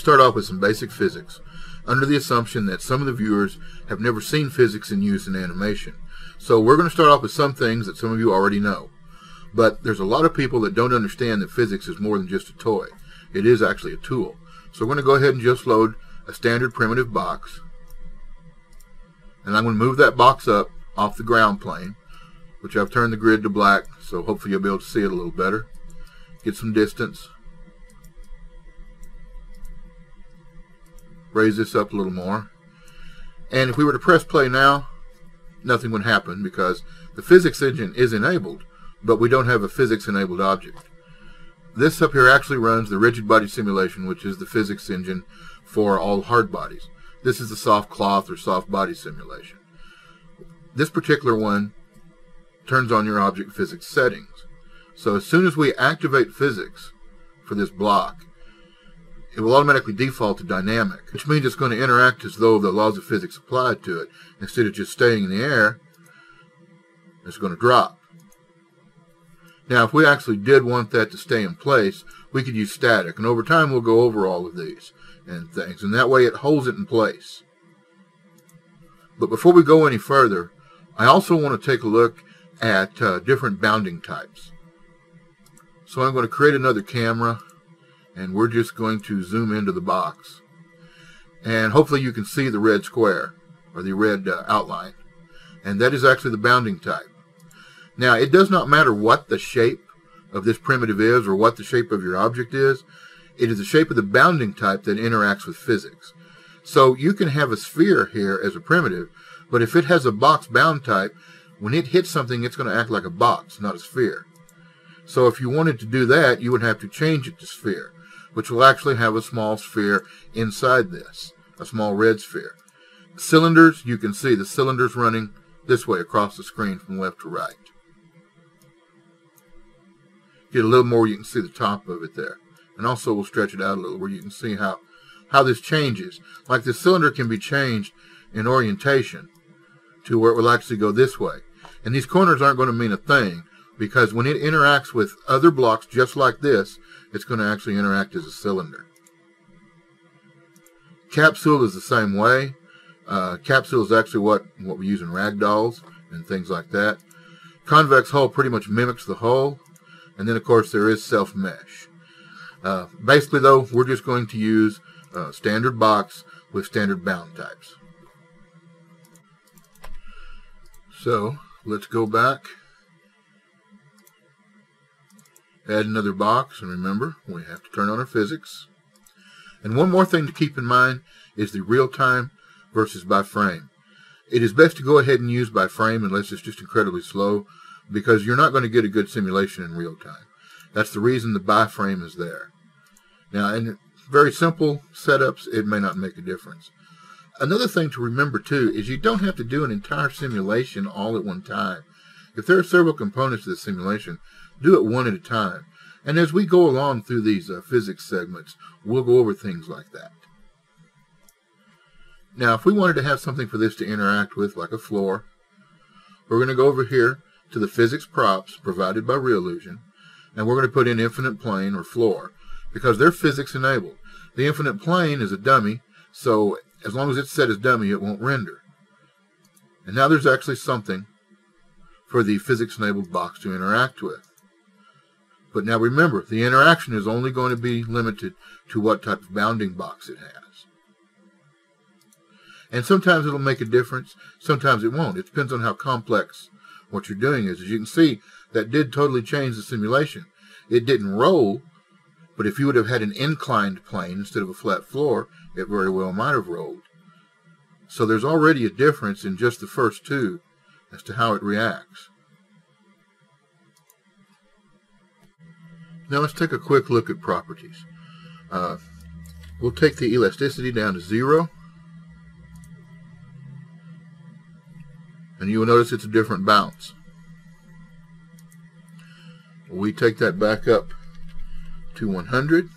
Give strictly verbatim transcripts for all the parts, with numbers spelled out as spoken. let's start off with some basic physics, under the assumption that some of the viewers have never seen physics in use in animation. So we're going to start off with some things that some of you already know. But there's a lot of people that don't understand that physics is more than just a toy. It is actually a tool. So we're going to go ahead and just load a standard primitive box. And I'm going to move that box up off the ground plane, which I've turned the grid to black, so hopefully you'll be able to see it a little better. Get some distance. Raise this up a little more. And if we were to press play now, nothing would happen because the physics engine is enabled, but we don't have a physics enabled object. This up here actually runs the rigid body simulation, which is the physics engine for all hard bodies. This is the soft cloth or soft body simulation. This particular one turns on your object physics settings. So as soon as we activate physics for this block, it will automatically default to dynamic, which means it's going to interact as though the laws of physics applied to it. Instead of just staying in the air, it's going to drop. Now, if we actually did want that to stay in place, we could use static, and over time we'll go over all of these and things, and that way it holds it in place. But before we go any further, I also want to take a look at uh, different bounding types. So I'm going to create another camera, and we're just going to zoom into the box, and hopefully you can see the red square or the red uh, outline, and that is actually the bounding type. Now, it does not matter what the shape of this primitive is or what the shape of your object is. It is the shape of the bounding type that interacts with physics. So you can have a sphere here as a primitive, but if it has a box bound type, when it hits something, it's going to act like a box, not a sphere. So if you wanted to do that, you would have to change it to sphere, which will actually have a small sphere inside this, a small red sphere. Cylinders, you can see the cylinders running this way across the screen from left to right. Get a little more, you can see the top of it there. And also we'll stretch it out a little where you can see how, how this changes. Like the cylinder can be changed in orientation to where it will actually go this way. And these corners aren't going to mean a thing, because when it interacts with other blocks just like this, it's going to actually interact as a cylinder. Capsule is the same way. Uh, capsule is actually what, what we use in ragdolls and things like that. Convex hull pretty much mimics the hull. And then, of course, there is self-mesh. Uh, basically, though, we're just going to use uh, standard box with standard bound types. So let's go back. Add another box, and remember, we have to turn on our physics. And one more thing to keep in mind is the real-time versus by frame. It is best to go ahead and use by frame unless it's just incredibly slow, because you're not going to get a good simulation in real time. That's the reason the by frame is there. Now, in very simple setups, it may not make a difference. Another thing to remember, too, is you don't have to do an entire simulation all at one time. If there are several components to the simulation, do it one at a time. And as we go along through these uh, physics segments, we'll go over things like that. Now, if we wanted to have something for this to interact with, like a floor, we're going to go over here to the physics props provided by Reallusion, and we're going to put in infinite plane or floor, because they're physics enabled. The infinite plane is a dummy, so as long as it's set as dummy, it won't render. And now there's actually something for the physics enabled box to interact with. But now remember, the interaction is only going to be limited to what type of bounding box it has. And sometimes it'll make a difference, sometimes it won't. It depends on how complex what you're doing is. As you can see, that did totally change the simulation. It didn't roll, but if you would have had an inclined plane instead of a flat floor, it very well might have rolled. So there's already a difference in just the first two as to how it reacts. Now let's take a quick look at properties. Uh, we'll take the elasticity down to zero. And you will notice it's a different bounce. We take that back up to one hundred.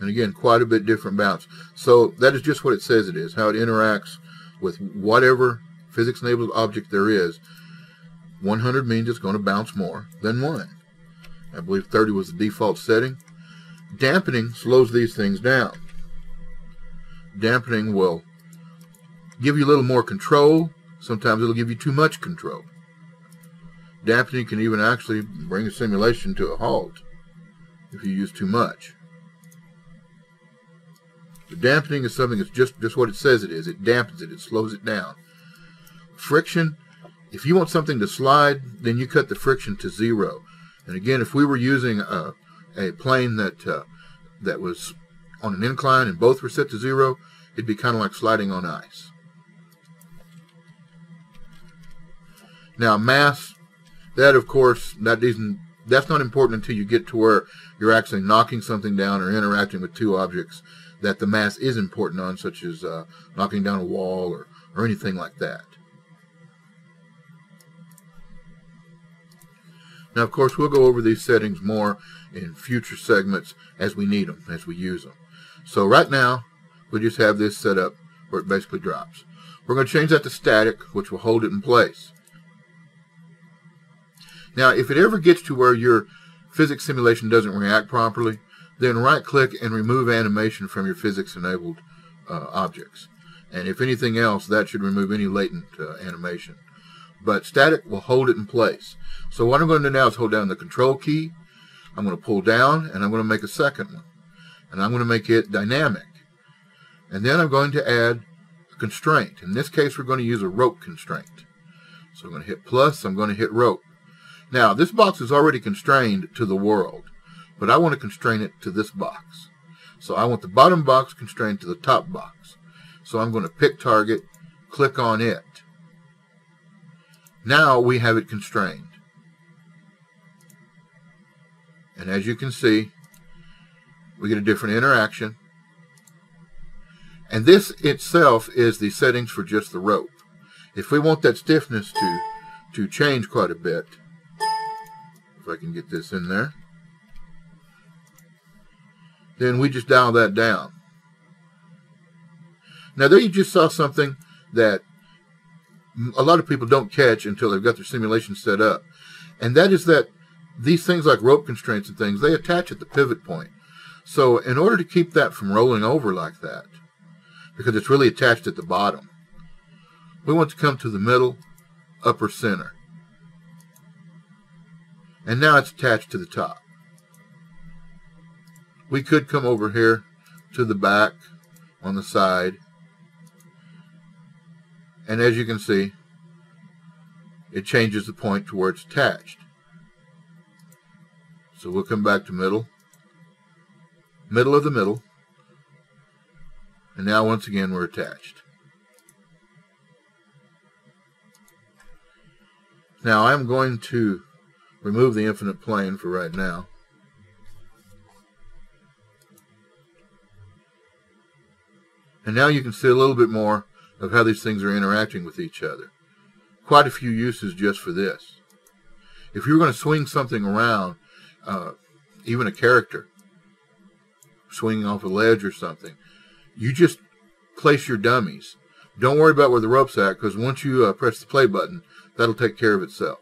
And again, quite a bit different bounce. So that is just what it says it is, how it interacts with whatever physics-enabled object there is. one hundred means it's going to bounce more than one. I believe thirty was the default setting. Dampening slows these things down. Dampening will give you a little more control. Sometimes it'll give you too much control. Dampening can even actually bring a simulation to a halt if you use too much. The dampening is something that's just, just what it says it is. It dampens it. It slows it down. Friction, if you want something to slide, then you cut the friction to zero. And again, if we were using a, a plane that, uh, that was on an incline and both were set to zero, it'd be kind of like sliding on ice. Now mass, that of course, that isn't, that's not important until you get to where you're actually knocking something down or interacting with two objects that the mass is important on, such as uh, knocking down a wall or, or anything like that. Now, of course, we'll go over these settings more in future segments as we need them, as we use them. So right now, we just have this set up where it basically drops. We're going to change that to static, which will hold it in place. Now, if it ever gets to where your physics simulation doesn't react properly, then right-click and remove animation from your physics-enabled uh, objects. And if anything else, that should remove any latent uh, animation. But static will hold it in place. So what I'm going to do now is hold down the control key. I'm going to pull down, and I'm going to make a second one. And I'm going to make it dynamic. And then I'm going to add a constraint. In this case, we're going to use a rope constraint. So I'm going to hit plus. I'm going to hit rope. Now, this box is already constrained to the world, but I want to constrain it to this box. So I want the bottom box constrained to the top box. So I'm going to pick target, click on it. Now we have it constrained. And as you can see, we get a different interaction. And this itself is the settings for just the rope. If we want that stiffness to, to change quite a bit, if I can get this in there, then we just dial that down. Now there you just saw something that a lot of people don't catch until they've got their simulation set up. And that is that these things like rope constraints and things, they attach at the pivot point. So in order to keep that from rolling over like that, because it's really attached at the bottom, we want to come to the middle, upper center. And now it's attached to the top. We could come over here to the back on the side. And as you can see, it changes the point to where it's attached. So we'll come back to middle, middle of the middle. And now once again, we're attached. Now I'm going to remove the infinite plane for right now. And now you can see a little bit more of how these things are interacting with each other. Quite a few uses just for this. If you were going to swing something around, uh, even a character, swinging off a ledge or something, you just place your dummies. Don't worry about where the rope's at, because once you uh, press the play button, that'll take care of itself.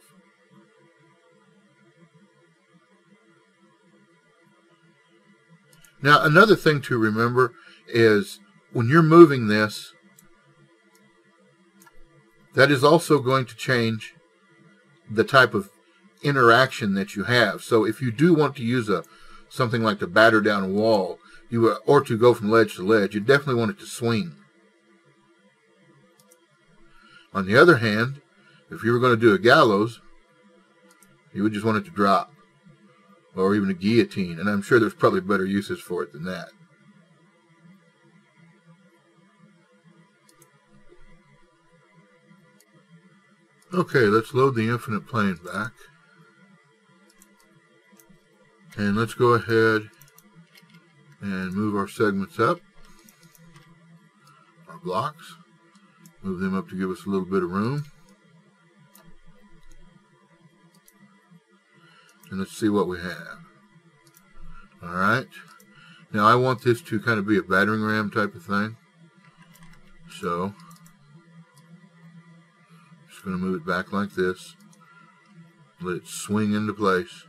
Now, another thing to remember is when you're moving this, that is also going to change the type of interaction that you have. So if you do want to use a something like to batter down a wall, you or to go from ledge to ledge, you definitely want it to swing. On the other hand, if you were going to do a gallows, you would just want it to drop, or even a guillotine, and I'm sure there's probably better uses for it than that. Okay, let's load the infinite plane back. And let's go ahead and move our segments up, our blocks. Move them up to give us a little bit of room. And let's see what we have. All right. Now I want this to kind of be a battering ram type of thing. So going to move it back like this, let it swing into place,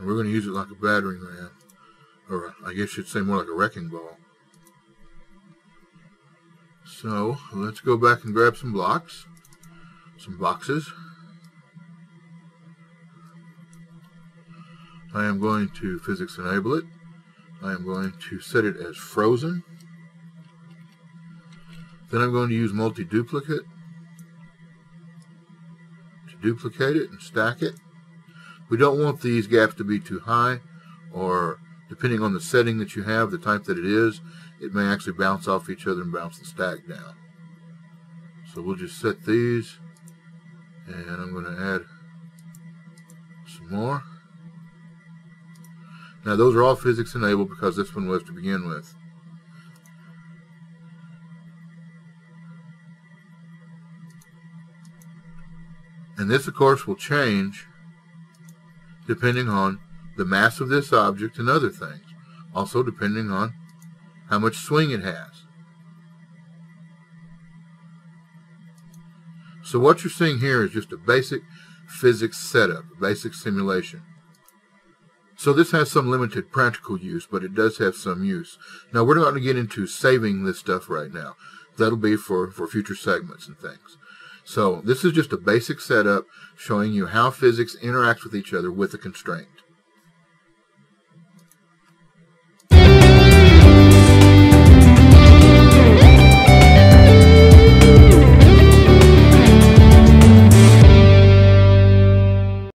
and we're going to use it like a battering ram, or I guess you'd say more like a wrecking ball. So let's go back and grab some blocks, some boxes. I am going to physics enable it. I am going to set it as frozen. Then I'm going to use multi-duplicate to duplicate it and stack it. We don't want these gaps to be too high, or depending on the setting that you have, the type that it is, it may actually bounce off each other and bounce the stack down. So we'll just set these, and I'm going to add some more. Now those are all physics enabled because this one was to begin with. And this, of course, will change depending on the mass of this object and other things. Also depending on how much swing it has. So what you're seeing here is just a basic physics setup, a basic simulation. So this has some limited practical use, but it does have some use. Now we're not going to get into saving this stuff right now. That'll be for, for future segments and things. So this is just a basic setup showing you how physics interacts with each other with a constraint.